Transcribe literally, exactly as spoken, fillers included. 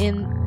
in